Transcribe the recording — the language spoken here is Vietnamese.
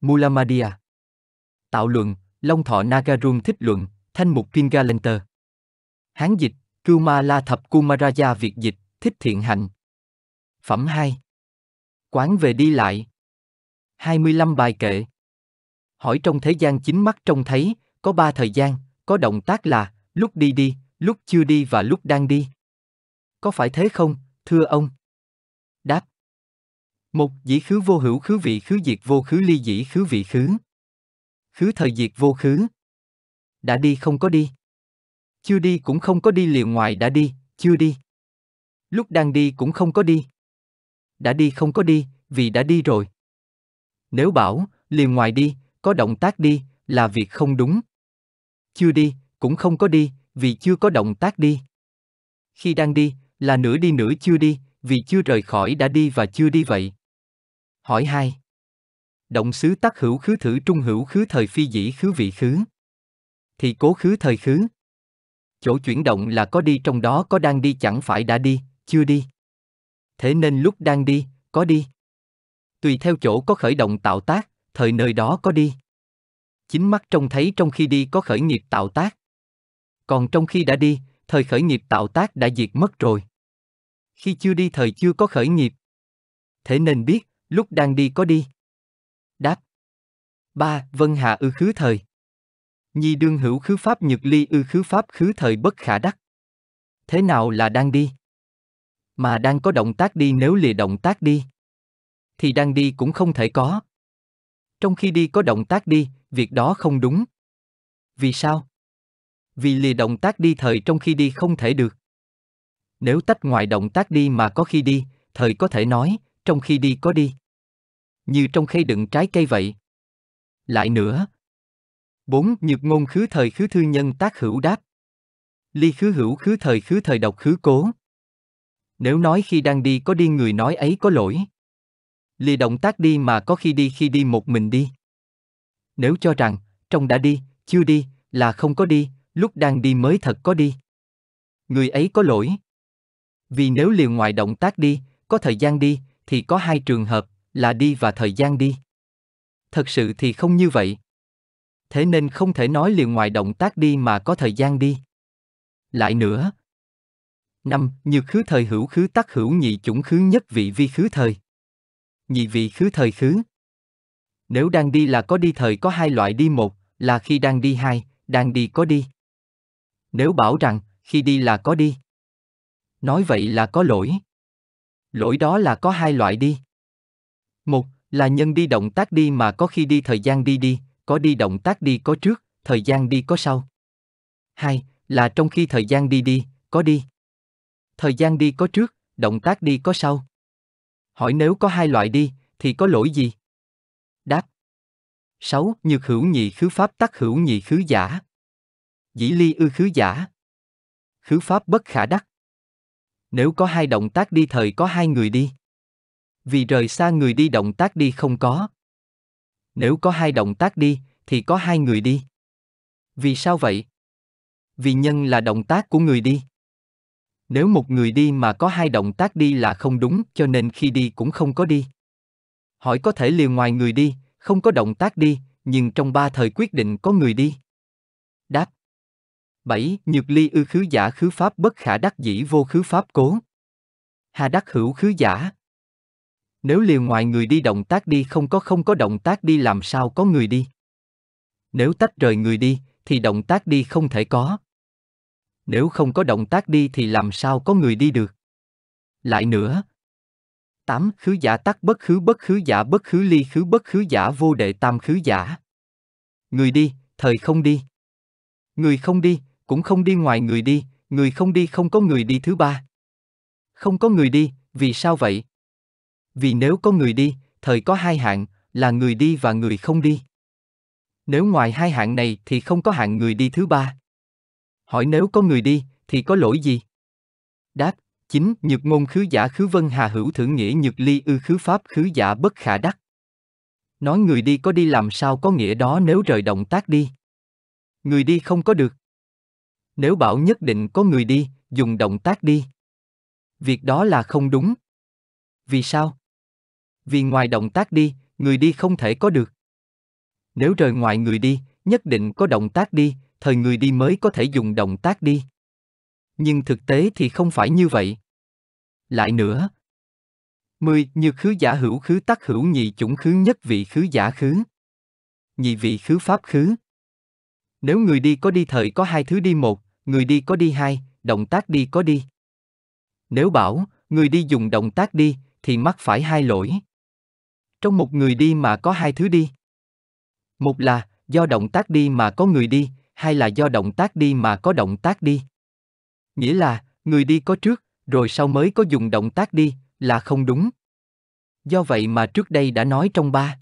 Mulamadhyamaka. Tạo luận, Long Thọ Nagarjuna thích luận, Thanh Mục Pingalanettra. Hán dịch, Cưu Ma La Thập Kumarajèva Việt dịch, Thích Thiện Hạnh. Phẩm 2. Quán về đi lại. 25 bài kệ. Hỏi trong thế gian chính mắt trông thấy, có 3 thời gian, có động tác là, lúc đi, lúc chưa đi và lúc đang đi. Có phải thế không, thưa ông? Đáp. 1. Dĩ khứ vô hữu khứ vị khứ diệt vô khứ ly dĩ khứ vị khứ. Khứ thời diệt vô khứ. Đã đi không có đi. Chưa đi cũng không có đi liệu ngoài đã đi, chưa đi. Lúc đang đi cũng không có đi. Đã đi không có đi, vì đã đi rồi. Nếu bảo, liền ngoài đi, có động tác đi, là việc không đúng. Chưa đi, cũng không có đi, vì chưa có động tác đi. Khi đang đi, là nửa đi nửa chưa đi, vì chưa rời khỏi đã đi và chưa đi vậy. Hỏi 2. Động xứ tác hữu khứ thử trung hữu khứ thời phi dĩ khứ vị khứ. Thì cố khứ thời khứ. Chỗ chuyển động là có đi trong đó có đang đi chẳng phải đã đi, chưa đi. Thế nên lúc đang đi, có đi. Tùy theo chỗ có khởi động tạo tác, thời nơi đó có đi. Chính mắt trông thấy trong khi đi có khởi nghiệp tạo tác. Còn trong khi đã đi, thời khởi nghiệp tạo tác đã diệt mất rồi. Khi chưa đi thời chưa có khởi nghiệp. Thế nên biết, lúc đang đi có đi. Đáp. 3. Vân hạ ư khứ thời. Nhi đương hữu khứ pháp nhược ly ư khứ pháp khứ thời bất khả đắc. Thế nào là đang đi? Mà đang có động tác đi nếu lìa động tác đi. Thì đang đi cũng không thể có. Trong khi đi có động tác đi, việc đó không đúng. Vì sao? Vì lìa động tác đi thời trong khi đi không thể được. Nếu tách ngoài động tác đi mà có khi đi, thời có thể nói, trong khi đi có đi. Như trong khay đựng trái cây vậy. Lại nữa. 4. Nhược ngôn khứ thời khứ thư nhân tác hữu đáp. Ly khứ hữu khứ thời độc khứ cố. Nếu nói khi đang đi có đi người nói ấy có lỗi. Lìa động tác đi mà có khi đi một mình đi. Nếu cho rằng, trong đã đi, chưa đi, là không có đi, lúc đang đi mới thật có đi. Người ấy có lỗi. Vì nếu lìa ngoài động tác đi, có thời gian đi, thì có 2 trường hợp, là đi và thời gian đi. Thật sự thì không như vậy. Thế nên không thể nói lìa ngoài động tác đi mà có thời gian đi. Lại nữa. 5. Nhược khứ thời hữu khứ tác hữu nhị chủng khứ nhất vị vi khứ thời. Nhị vị khứ thời khứ. Nếu đang đi là có đi thời có 2 loại đi, một là khi đang đi, 2, đang đi có đi. Nếu bảo rằng khi đi là có đi. Nói vậy là có lỗi. Lỗi đó là có 2 loại đi. 1. Là nhân đi động tác đi mà có khi đi thời gian đi, có đi động tác đi có trước, thời gian đi có sau. 2. Là trong khi thời gian đi, có đi. Thời gian đi có trước, động tác đi có sau. Hỏi nếu có 2 loại đi, thì có lỗi gì? Đáp. 6. Nhược hữu nhị khứ pháp tác hữu nhị khứ giả. Dĩ ly ư khứ giả. Khứ pháp bất khả đắc. Nếu có 2 động tác đi thời có 2 người đi. Vì rời xa người đi động tác đi không có. Nếu có 2 động tác đi, thì có 2 người đi. Vì sao vậy? Vì nhân là động tác của người đi. Nếu một người đi mà có 2 động tác đi là không đúng, cho nên khi đi cũng không có đi. Hỏi có thể lìa ngoài người đi, không có động tác đi, nhưng trong 3 thời quyết định có người đi. Đáp. 7. Nhược ly ư khứ giả khứ pháp bất khả đắc dĩ vô khứ pháp cố. Hà đắc hữu khứ giả. Nếu lìa ngoài người đi động tác đi không có động tác đi làm sao có người đi. Nếu tách rời người đi, thì động tác đi không thể có. Nếu không có động tác đi thì làm sao có người đi được. Lại nữa. 8. Khứ giả tắc bất khứ giả bất khứ ly khứ bất khứ giả vô đệ tam khứ giả. Người đi, thời không đi. Người không đi, cũng không đi ngoài người đi. Người không đi không có người đi thứ 3. Không có người đi, vì sao vậy? Vì nếu có người đi, thời có 2 hạng, là người đi và người không đi. Nếu ngoài 2 hạng này thì không có hạng người đi thứ 3. Hỏi nếu có người đi, thì có lỗi gì? Đáp. 9. Nhược ngôn khứ giả khứ vân hà hữu thử nghĩa nhược ly ư khứ pháp khứ giả bất khả đắc. Nói người đi có đi làm sao có nghĩa đó nếu rời động tác đi. Người đi không có được. Nếu bảo nhất định có người đi, dùng động tác đi. Việc đó là không đúng. Vì sao? Vì ngoài động tác đi, người đi không thể có được. Nếu rời ngoài người đi, nhất định có động tác đi, thời người đi mới có thể dùng động tác đi. Nhưng thực tế thì không phải như vậy. Lại nữa, 10. Như khứ giả hữu khứ tác hữu nhị chủng khứ nhất vị khứ giả khứ, nhị vị khứ pháp khứ. Nếu người đi có đi thời có hai thứ đi một, người đi có đi hai, động tác đi có đi. Nếu bảo, người đi dùng động tác đi, thì mắc phải hai lỗi. Trong một người đi mà có hai thứ đi. Một là, do động tác đi mà có người đi, hai là do động tác đi mà có động tác đi. Nghĩa là, người đi có trước, rồi sau mới có dùng động tác đi, là không đúng. Do vậy mà trước đây đã nói trong 3.